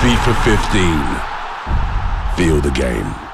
FIFA 15. Feel the game.